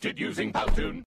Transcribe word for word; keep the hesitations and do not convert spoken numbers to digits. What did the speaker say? created using Powtoon.